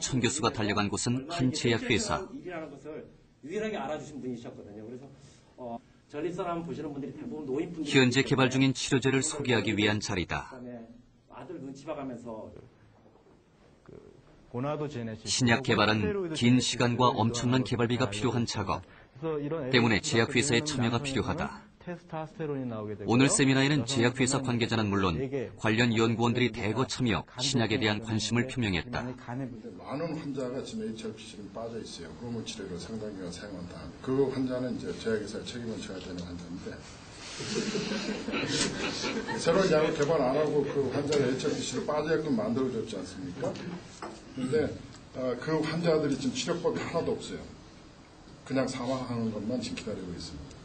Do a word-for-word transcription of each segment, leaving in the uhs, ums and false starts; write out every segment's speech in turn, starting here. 천 교수가 달려간 곳은 한 제약 회사. 이비라는 것을 유일하게 알아주신 분이셨거든요. 그래서 어, 전립선암 보시는 분들이 대부분 노인분들. 현재 개발 중인 치료제를 소개하기 위한 자리다. 아들 눈치 봐가면서 신약 개발은 긴 시간과 엄청난 개발비가 필요한 작업. 때문에 제약회사의 참여가 필요하다. 오늘 세미나에는 제약회사 관계자는 물론 관련 연구원들이 대거 참여, 신약에 대한 관심을 표명했다. 많은 환자가 지금 에이치아이브씨에 빠져 있어요. 호르몬 치료를 상당 기간 사용한다. 그 환자는 이제 제약회사의 책임을 져야 되는 환자인데 새로운 약을 개발 안 하고 그 환자를 에이치아이브씨로 빠져있게끔 만들어줬지 않습니까? 그런데 그 환자들이 지금 치료법이 하나도 없어요. 그냥 사망하는 것만 지금 기다리고 있습니다.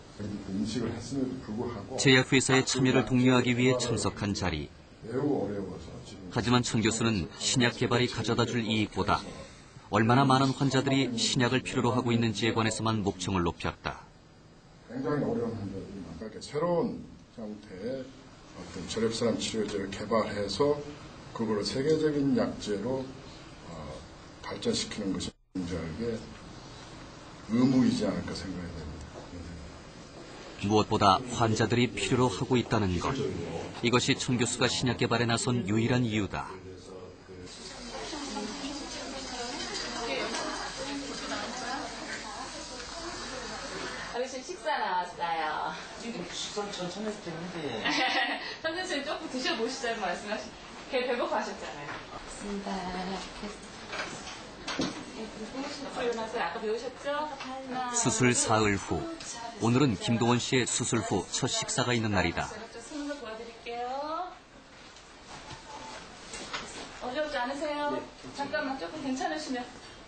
음식을 했음에도 불구하고 제약회사의 참여를 독려하기 위해 참석한 자리. 매우 어려워서 지금 하지만 천 교수는 신약 개발이 가져다 줄 이익보다 얼마나 많은 환자들이 신약을 필요로 하고 있는지에 관해서만 목청을 높였다. 굉장히 어려운 환자들이 많다. 새로운 형태의 어떤 전립선암 치료제를 개발해서 그걸 세계적인 약제로 어, 발전시키는 것이 굉장히 의무이지 않을까 생각이 됩니다. 무엇보다 환자들이 필요로 하고 있다는 것. 이것이 천 교수가 신약 개발에 나선 유일한 이유다. 식사 나왔어요. 지금 식사 천천히 해도 되는데. 선생님 조금 드셔보시자는 말씀하시. 걔 배고파하셨잖아요. 맞습니다. 수술 사흘 후, 오늘은 김동원 씨의 수술 후 첫 식사가 있는 날이다. 어지럽지 않으세요? 잠깐만, 조금 괜찮으시면.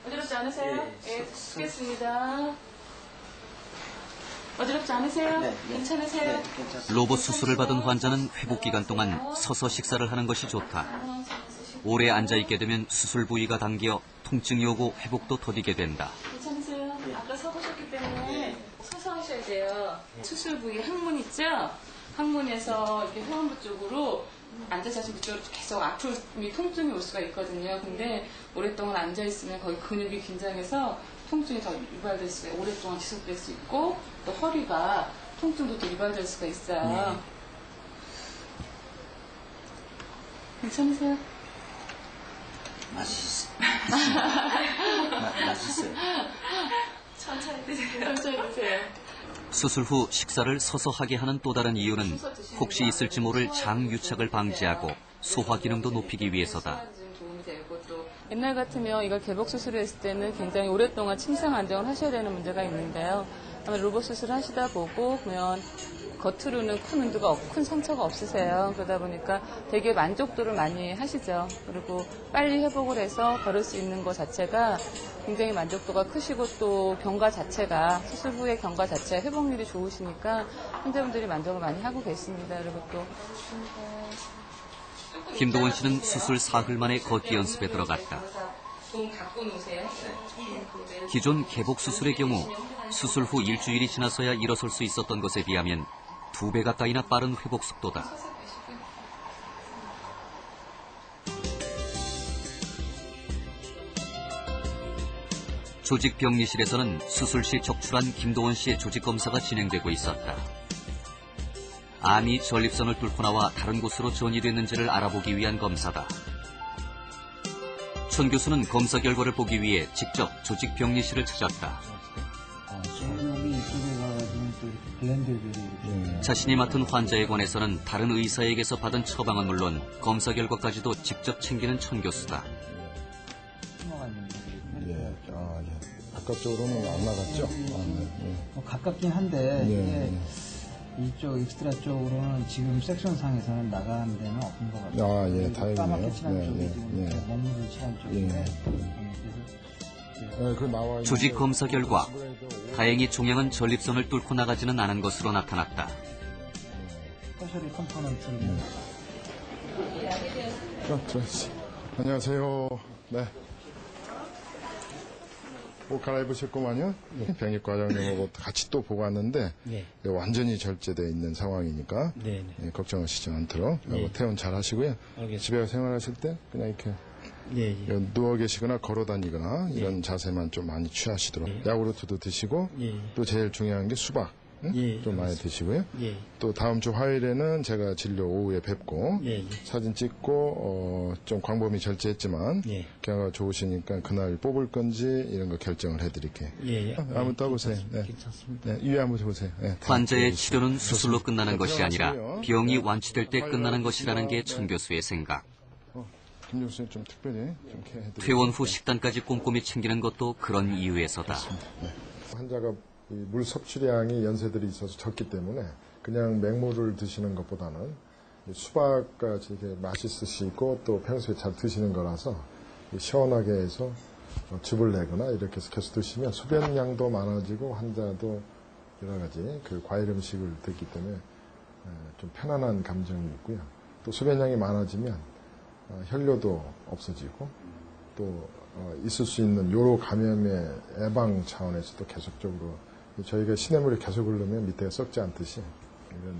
어지럽지 않으세요? 예, 쓰겠습니다. 어지럽지 않으세요? 괜찮으세요? 로봇 수술을 받은 환자는 회복 기간 동안 서서 식사를 하는 것이 좋다. 오래 앉아있게 되면 수술 부위가 당겨 통증이 오고 회복도 더디게 된다. 괜찮으세요? 아까 서보셨기 때문에 서서 하셔야 돼요. 수술 부위에 항문 있죠? 항문에서 이렇게 회원부 쪽으로 앉아자신 쪽으로 계속 아픔이 통증이 올 수가 있거든요. 근데 오랫동안 앉아있으면 거기 근육이 긴장해서 통증이 더 유발될 수 있고 오랫동안 지속될 수 있고 또 허리가 통증도 더 유발될 수가 있어요. 괜찮으세요? 맛있어. 맛있어요. 천천히 드세요. 천천히 드세요. 수술 후 식사를 서서 하게 하는 또 다른 이유는 혹시 있을지 모를 장 유착을 방지하고 소화 기능도 높이기 위해서다. 옛날 같으면 이걸 개복 수술을 했을 때는 굉장히 오랫동안 침상 안정을 하셔야 되는 문제가 있는데요. 아마 로봇 수술 하시다 보고 보면 겉으로는 큰 운도가 없고 큰 상처가 없으세요. 그러다 보니까 되게 만족도를 많이 하시죠. 그리고 빨리 회복을 해서 걸을 수 있는 것 자체가 굉장히 만족도가 크시고 또 경과 자체가 수술 후의 경과 자체 회복률이 좋으시니까 환자분들이 만족을 많이 하고 계십니다. 그리고 또 김동원 씨는 수술 사흘 만에 걷기 연습에 들어갔다. 기존 개복 수술의 경우 수술 후 일주일이 지나서야 일어설 수 있었던 것에 비하면 두 배 가까이나 빠른 회복 속도다. 조직병리실에서는 수술 시 적출한 김동원 씨의 조직 검사가 진행되고 있었다. 암이 전립선을 뚫고 나와 다른 곳으로 전이됐는지를 알아보기 위한 검사다. 천 교수는 검사 결과를 보기 위해 직접 조직병리실을 찾았다. 자신이 맡은 환자에 관해서는 다른 의사에게서 받은 처방은 물론 검사 결과까지도 직접 챙기는 천 교수다. 예, 아, 예. 가깝적으로는 안 나갔죠? 아, 네, 예. 가깝긴 한데 예, 예. 이쪽 익스트라 쪽으로는 지금 섹션상에서는 나가는 데는 없는 것 같아요. 아, 예, 다행이네요. 까맣게 칠한 예, 쪽이 지금 예, 몸무게 칠한 쪽인데 예. 조직 검사 결과, 다행히 종양은 전립선을 뚫고 나가지는 않은 것으로 나타났다. 안녕하세요. 네. 옷 갈아입으셨구만요. 병입과장님하고 같이 또 보고 왔는데 네. 완전히 절제되어 있는 상황이니까 네, 걱정하시지 않도록 네. 퇴원 잘 하시고요. 알겠습니다. 집에 생활하실 때 그냥 이렇게 예, 예. 누워 계시거나 걸어 다니거나 이런 예. 자세만 좀 많이 취하시도록 예. 야구르트도 드시고 예. 또 제일 중요한 게 수박 응? 예, 좀 많이 드시고요. 예. 또 다음 주 화요일에는 제가 진료 오후에 뵙고 예, 예. 사진 찍고 어, 좀 광범위 절제했지만 예. 경과가 좋으시니까 그날 뽑을 건지 이런 거 결정을 해드릴게요. 예, 예. 아, 아무튼 보세요. 네. 괜찮습니다. 네, 유의 한번 보세요. 네, 환자의 치료는 수술로 끝나는 네, 것이 아니라 병이 네. 완치될 때 끝나는 것이라는 게 천 교수의 생각. 어, 김 교수님 좀 특별히 좀 해드릴게요. 퇴원 후 식단까지 꼼꼼히 챙기는 것도 그런 이유에서다. 네. 환자가 이 물 섭취량이 연세들이 있어서 적기 때문에 그냥 맹물을 드시는 것보다는 수박같이 이렇게 맛있으시고 또 평소에 잘 드시는 거라서 시원하게 해서 즙을 내거나 이렇게 해서 계속 드시면 소변량도 많아지고 환자도 여러 가지 그 과일 음식을 드기 때문에 좀 편안한 감정이 있고요. 또 소변량이 많아지면 혈뇨도 없어지고 또 있을 수 있는 요로 감염의 예방 차원에서도 계속적으로 저희가 시냇물이 계속 흐르면 밑에 썩지 않듯이 이런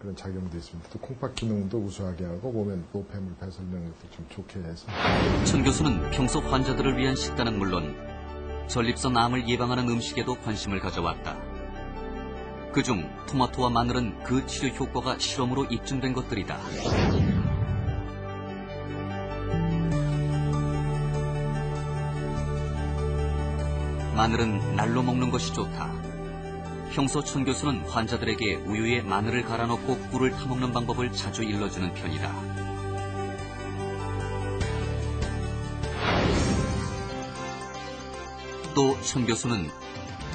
그런 작용도 있습니다. 또 콩팥 기능도 우수하게 하고 몸에 노폐물 배설 능력도 좀 좋게 해서. 천 교수는 평소 환자들을 위한 식단은 물론 전립선 암을 예방하는 음식에도 관심을 가져왔다. 그중 토마토와 마늘은 그 치료 효과가 실험으로 입증된 것들이다. 마늘은 날로 먹는 것이 좋다. 평소 천 교수는 환자들에게 우유에 마늘을 갈아 넣고 꿀을 타먹는 방법을 자주 일러주는 편이다. 또 천 교수는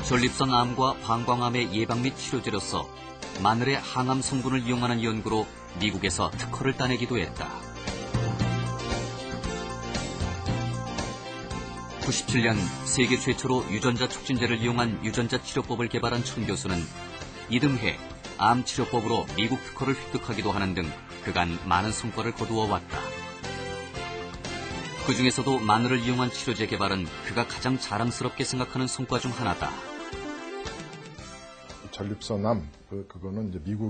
전립선 암과 방광암의 예방 및 치료제로서 마늘의 항암 성분을 이용하는 연구로 미국에서 특허를 따내기도 했다. 구십칠 년 세계 최초로 유전자 촉진제를 이용한 유전자 치료법을 개발한 천 교수는 이듬해 암 치료법으로 미국 특허를 획득하기도 하는 등 그간 많은 성과를 거두어 왔다. 그 중에서도 마늘을 이용한 치료제 개발은 그가 가장 자랑스럽게 생각하는 성과 중 하나다. 전립선암, 그거는 이제 미국